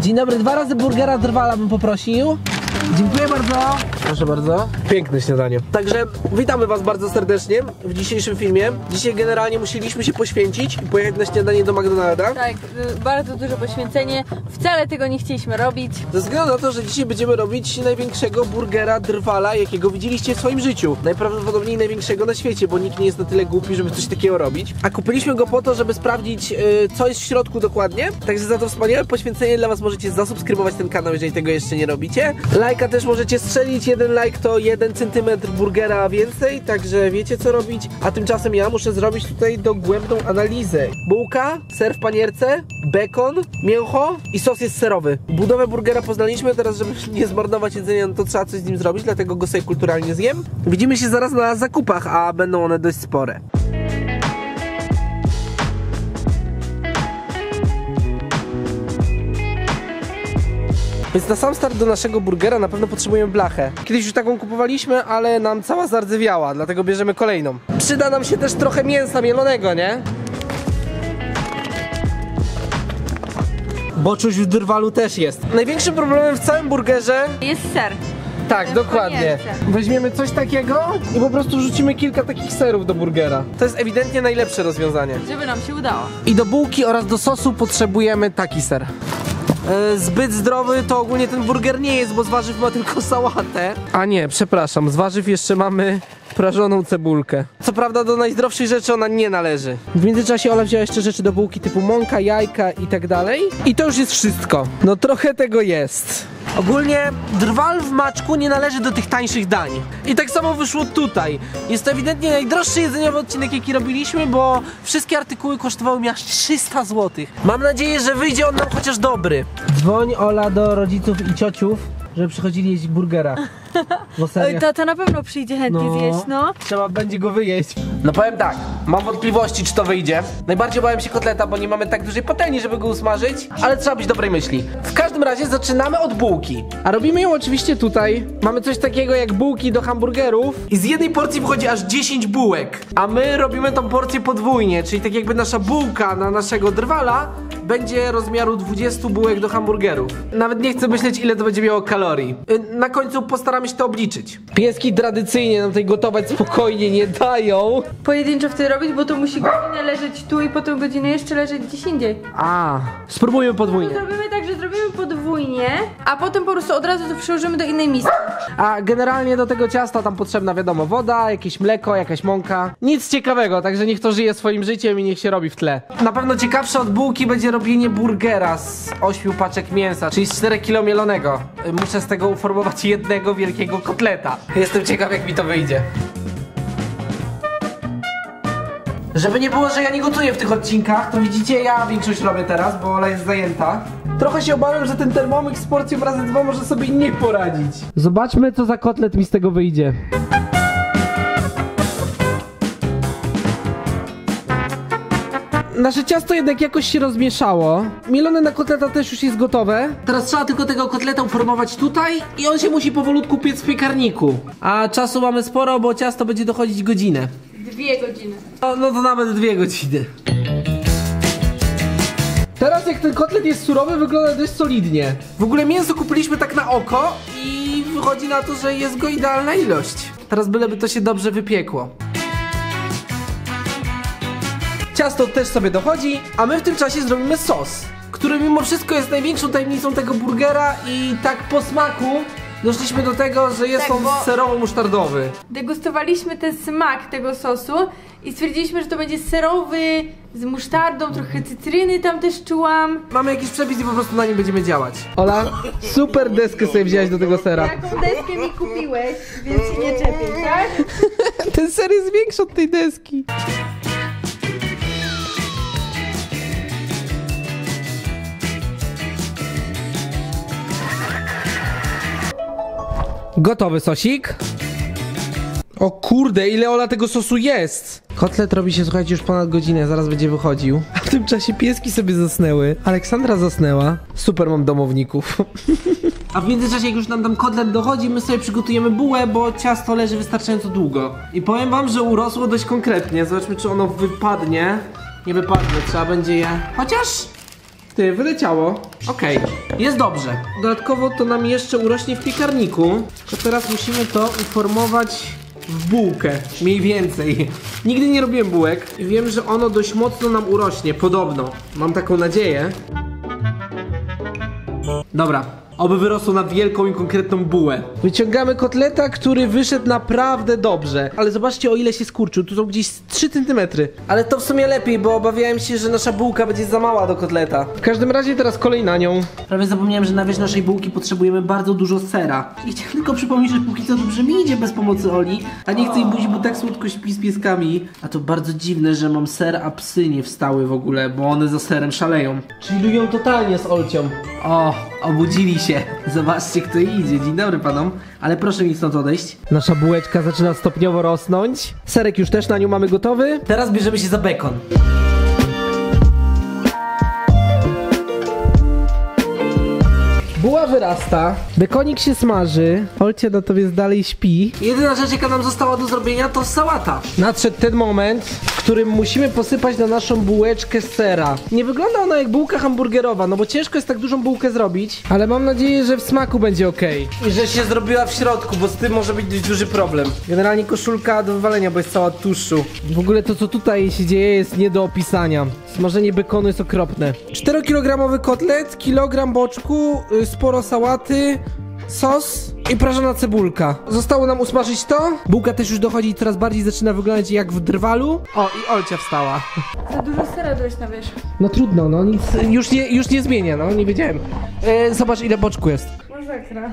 Dzień dobry, 2 razy burgera z drwala bym poprosił. Dziękuję bardzo. Proszę bardzo. Piękne śniadanie. Także witamy was bardzo serdecznie w dzisiejszym filmie. Dzisiaj generalnie musieliśmy się poświęcić i pojechać na śniadanie do McDonalda. Tak, bardzo duże poświęcenie. Wcale tego nie chcieliśmy robić. Ze względu na to, że dzisiaj będziemy robić największego burgera drwala, jakiego widzieliście w swoim życiu. Najprawdopodobniej największego na świecie, bo nikt nie jest na tyle głupi, żeby coś takiego robić. A kupiliśmy go po to, żeby sprawdzić, co jest w środku dokładnie. Także za to wspaniałe poświęcenie dla was możecie zasubskrybować ten kanał, jeżeli tego jeszcze nie robicie. Lajka też możecie strzelić, 1 lajk to 1 centymetr burgera więcej, także wiecie co robić. A tymczasem ja muszę zrobić tutaj dogłębną analizę. Bułka, ser w panierce, bekon, mięcho i sos jest serowy. Budowę burgera poznaliśmy, teraz żeby nie zmarnować jedzenia, no to trzeba coś z nim zrobić, dlatego go sobie kulturalnie zjem. Widzimy się zaraz na zakupach, a będą one dość spore. Więc na sam start do naszego burgera na pewno potrzebujemy blachę. Kiedyś już taką kupowaliśmy, ale nam cała zardzewiała, dlatego bierzemy kolejną. Przyda nam się też trochę mięsa mielonego, nie? Bo czuć w drwalu też jest. Największym problemem w całym burgerze jest ser. Tak, dokładnie. Weźmiemy coś takiego i po prostu wrzucimy kilka takich serów do burgera. To jest ewidentnie najlepsze rozwiązanie. Żeby nam się udało. I do bułki oraz do sosu potrzebujemy taki ser. Zbyt zdrowy to ogólnie ten burger nie jest, bo z warzyw ma tylko sałatę. A nie, przepraszam, z warzyw jeszcze mamy prażoną cebulkę. Co prawda do najzdrowszych rzeczy ona nie należy. W międzyczasie Ola wzięła jeszcze rzeczy do bułki typu mąka, jajka i tak dalej. I to już jest wszystko. No trochę tego jest. Ogólnie drwal w maczku nie należy do tych tańszych dań. I tak samo wyszło tutaj. Jest to ewidentnie najdroższy jedzeniowy odcinek, jaki robiliśmy, bo wszystkie artykuły kosztowały mi aż 300 zł. Mam nadzieję, że wyjdzie on nam chociaż dobry. Dzwoń Ola do rodziców i ciociów, żeby przychodzili jeść burgera. No serio. To na pewno przyjdzie chętnie zjeść, no. Trzeba będzie go wyjeść. No powiem tak, mam wątpliwości, czy to wyjdzie. Najbardziej obawiam się kotleta, bo nie mamy tak dużej patelni, żeby go usmażyć, ale trzeba być dobrej myśli. W każdym razie zaczynamy od bułki. A robimy ją oczywiście tutaj. Mamy coś takiego jak bułki do hamburgerów i z jednej porcji wychodzi aż 10 bułek. A my robimy tą porcję podwójnie, czyli tak jakby nasza bułka na naszego drwala będzie rozmiaru 20 bułek do hamburgerów. Nawet nie chcę myśleć, ile to będzie miało kalorii. Na końcu postaramy się to obliczyć. Pieski tradycyjnie nam tutaj gotować spokojnie nie dają. Pojedynczo wtedy robić, bo to musi godzinę leżeć tu i potem godzinę jeszcze leżeć gdzieś indziej. A, spróbujmy podwójnie. No, zrobimy tak, że zrobimy podwójnie, a potem po prostu od razu to przyłożymy do innej miski. A generalnie do tego ciasta tam potrzebna wiadomo woda, jakieś mleko, jakaś mąka. Nic ciekawego, także niech to żyje swoim życiem i niech się robi w tle. Na pewno ciekawsze od bułki będzie robienie burgera z 8 paczek mięsa, czyli z 4 kg mielonego. Muszę z tego uformować jednego wielkiego kotleta. Jestem ciekaw, jak mi to wyjdzie. Żeby nie było, że ja nie gotuję w tych odcinkach, to widzicie, ja większość robię teraz, bo Ola jest zajęta. Trochę się obawiam, że ten Thermomix z porcją razy 2 może sobie nie poradzić. Zobaczmy, co za kotlet mi z tego wyjdzie. Nasze ciasto jednak jakoś się rozmieszało. Mielone na kotleta też już jest gotowe. Teraz trzeba tylko tego kotleta uformować tutaj i on się musi powolutku piec w piekarniku. A czasu mamy sporo, bo ciasto będzie dochodzić godzinę. 2 godziny. No to nawet 2 godziny. Teraz jak ten kotlet jest surowy, wygląda dość solidnie. W ogóle mięso kupiliśmy tak na oko i wychodzi na to, że jest go idealna ilość. Teraz byleby to się dobrze wypiekło. Ciasto też sobie dochodzi, a my w tym czasie zrobimy sos, który mimo wszystko jest największą tajemnicą tego burgera i tak po smaku doszliśmy do tego, że jest on serowo-musztardowy. Degustowaliśmy ten smak tego sosu i stwierdziliśmy, że to będzie serowy, z musztardą, trochę cytryny tam też czułam. Mamy jakiś przepis i po prostu na nim będziemy działać. Ola, super deskę sobie wziąłeś do tego sera. Taką deskę mi kupiłeś, więc się nie czepię, tak? Ten ser jest większy od tej deski. Gotowy sosik. O kurde, ile Ola tego sosu jest! Kotlet robi się, słuchajcie, już ponad godzinę, zaraz będzie wychodził. A w tym czasie pieski sobie zasnęły. Aleksandra zasnęła. Super mam domowników. A w międzyczasie, jak już nam tam kotlet dochodzi, my sobie przygotujemy bułę, bo ciasto leży wystarczająco długo. I powiem wam, że urosło dość konkretnie. Zobaczmy, czy ono wypadnie. Nie wypadnie, trzeba będzie je... Chociaż... Ty, wyleciało. Okej, jest dobrze. Dodatkowo to nam jeszcze urośnie w piekarniku. To teraz musimy to uformować w bułkę, mniej więcej. Nigdy nie robiłem bułek. Wiem, że ono dość mocno nam urośnie, podobno. Mam taką nadzieję. Dobra, oby wyrosło na wielką i konkretną bułę. Wyciągamy kotleta, który wyszedł naprawdę dobrze. Ale zobaczcie, o ile się skurczył, tu są gdzieś 3 cm. Ale to w sumie lepiej, bo obawiałem się, że nasza bułka będzie za mała do kotleta. W każdym razie teraz kolej na nią. Prawie zapomniałem, że na wierzch naszej bułki potrzebujemy bardzo dużo sera. I chciałem tylko przypomnieć, że póki co dobrze mi idzie bez pomocy Oli. A nie chcę jej budzić, bo tak słodko śpi z pieskami. A to bardzo dziwne, że mam ser, a psy nie wstały w ogóle, bo one za serem szaleją. Chillują totalnie z Olcią. O, obudzili się. Zobaczcie, kto idzie. Dzień dobry panom. Ale proszę mi stąd odejść. Nasza bułeczka zaczyna stopniowo rosnąć. Serek już też na nią mamy gotowy. Teraz bierzemy się za bekon. Buła wyrasta, bekonik się smaży, Olcia natomiast dalej śpi. Jedyna rzecz, jaka nam została do zrobienia, to sałata. Nadszedł ten moment, w którym musimy posypać na naszą bułeczkę sera. Nie wygląda ona jak bułka hamburgerowa, no bo ciężko jest tak dużą bułkę zrobić, ale mam nadzieję, że w smaku będzie ok. I że się zrobiła w środku, bo z tym może być dość duży problem. Generalnie koszulka do wywalenia, bo jest cała tuszu. W ogóle to, co tutaj się dzieje, jest nie do opisania. Smażenie bekonu jest okropne. 4-kilogramowy kotlet, kilogram boczku, sporo sałaty, sos i prażona cebulka. Zostało nam usmażyć to. Bułka też już dochodzi i coraz bardziej zaczyna wyglądać jak w drwalu. O, i Olcia wstała. Za dużo sera dojść na wierzch. No trudno, no nic, już nie zmienia, no nie wiedziałem. Zobacz, ile boczku jest. Masakra.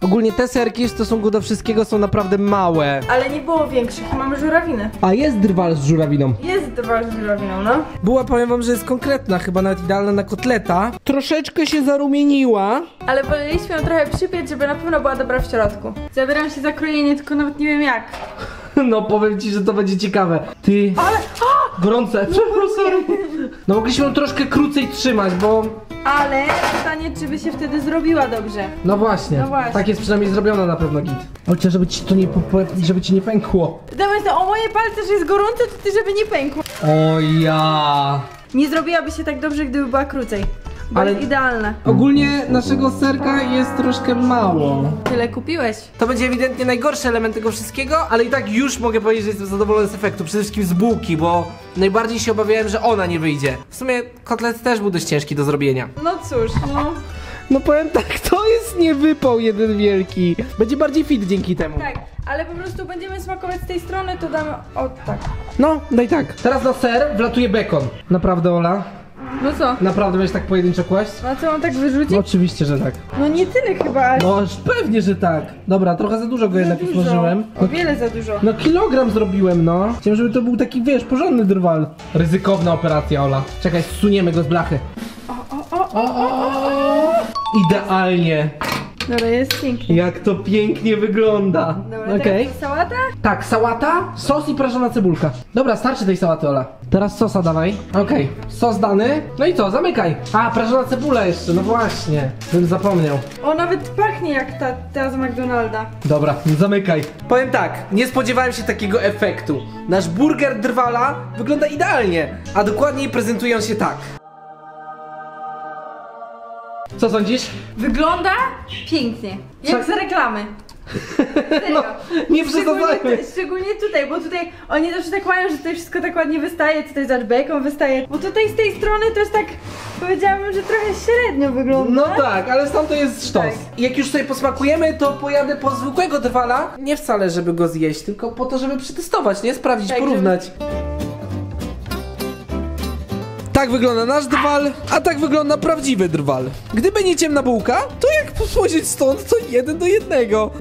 Ogólnie te serki w stosunku do wszystkiego są naprawdę małe. Ale nie było większych, mamy żurawinę. A jest drwal z żurawiną. Jest drwal z żurawiną, no. Buła, powiem wam, że jest konkretna, chyba nawet idealna na kotleta. Troszeczkę się zarumieniła. Ale woleliśmy ją trochę przypiec, żeby na pewno była dobra w środku. Zabieram się za krojenie, tylko nawet nie wiem jak. No powiem ci, że to będzie ciekawe. Ty... Ale... Gorące, sorry. No mogliśmy ją troszkę krócej trzymać, bo... Ale pytanie, czy by się wtedy zrobiła dobrze. No właśnie, tak jest przynajmniej zrobiona na pewno, git. Olcia, żeby ci to nie, żeby ci nie pękło. Dawaj to, o moje palce, że jest gorące, to ty, żeby nie pękło. O ja. Nie zrobiłaby się tak dobrze, gdyby była krócej. Bo ale idealne. Ogólnie naszego serka jest troszkę mało. Tyle kupiłeś. To będzie ewidentnie najgorszy element tego wszystkiego, ale i tak już mogę powiedzieć, że jestem zadowolony z efektu. Przede wszystkim z bułki, bo najbardziej się obawiałem, że ona nie wyjdzie. W sumie kotlet też był dość ciężki do zrobienia. No cóż, no. No powiem tak, to jest niewypał jeden wielki. Będzie bardziej fit dzięki temu. Tak, ale po prostu będziemy smakować z tej strony, to damy o tak. No, no i tak. Teraz na ser wlatuje bekon. Naprawdę, Ola? No co? Naprawdę będziesz tak pojedynczo kłaść? A co, mam tak wyrzucić? No, oczywiście, że tak. No nie tyle chyba. No pewnie, że tak. Dobra, trochę za dużo go jednak usmażyłem. O wiele za dużo. No kilogram zrobiłem, no. Chciałem, żeby to był taki, wiesz, porządny drwal. Ryzykowna operacja, Ola. Czekaj, zsuniemy go z blachy. O. Idealnie. Dobra, jest pięknie. Jak to pięknie wygląda. Dobra, okej. Tak, sałata? Tak, sałata, sos i prażona cebulka. Dobra, starczy tej sałaty, Ola. Teraz sosa dawaj. Okej, sos dany. No i co, zamykaj. A, prażona cebula jeszcze, no właśnie. Bym zapomniał. O, nawet pachnie jak ta z McDonalda. Dobra, zamykaj. Powiem tak, nie spodziewałem się takiego efektu. Nasz burger drwala wygląda idealnie, a dokładniej prezentuje on się tak. Co sądzisz? Wygląda pięknie, jak z reklamy. No, nie przesadzajmy. Szczególnie tutaj, bo tutaj oni zawsze tak mają, że tutaj wszystko tak ładnie wystaje, tutaj z bekon wystaje. Bo tutaj z tej strony też tak powiedziałabym, że trochę średnio wygląda. No tak, ale stąd to jest sztos. Tak. Jak już sobie posmakujemy, to pojadę po zwykłego drwala. Nie wcale, żeby go zjeść, tylko po to, żeby przetestować, nie? Sprawdzić, tak, porównać. Tak wygląda nasz drwal, a tak wygląda prawdziwy drwal. Gdyby nie ciemna bułka, to jak posłodzić stąd, to 1 do 1.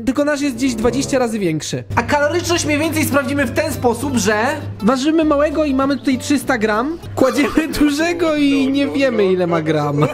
Tylko nasz jest gdzieś 20 razy większy. A kaloryczność mniej więcej sprawdzimy w ten sposób, że ważymy małego i mamy tutaj 300 gram, kładziemy dużego i nie wiemy, ile ma gram.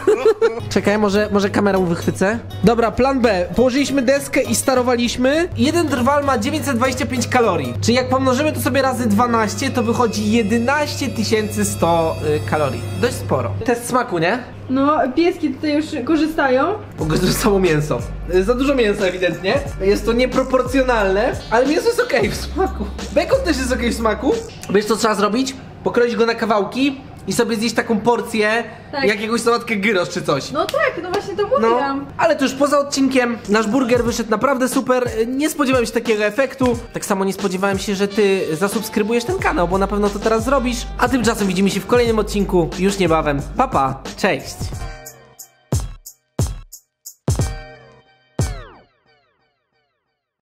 Czekaj, może kamerą wychwycę? Dobra, plan B. Położyliśmy deskę i starowaliśmy. Jeden drwal ma 925 kalorii. Czyli jak pomnożymy to sobie razy 12, to wychodzi 11100 kalorii. Dość sporo. Test smaku, nie? No, pieski tutaj już korzystają. Korzystało mięso. Za dużo mięsa ewidentnie. Jest to nieproporcjonalne, ale mięso jest okej w smaku. Bekon też jest okej w smaku. Wiesz, co trzeba zrobić? Pokroić go na kawałki i sobie zjeść taką porcję jakiegoś sałatkę gyros czy coś. No tak, no właśnie to mówiłam. No, ale to już poza odcinkiem. Nasz burger wyszedł naprawdę super. Nie spodziewałem się takiego efektu. Tak samo nie spodziewałem się, że ty zasubskrybujesz ten kanał, bo na pewno to teraz zrobisz. A tymczasem widzimy się w kolejnym odcinku już niebawem. Pa, pa, cześć!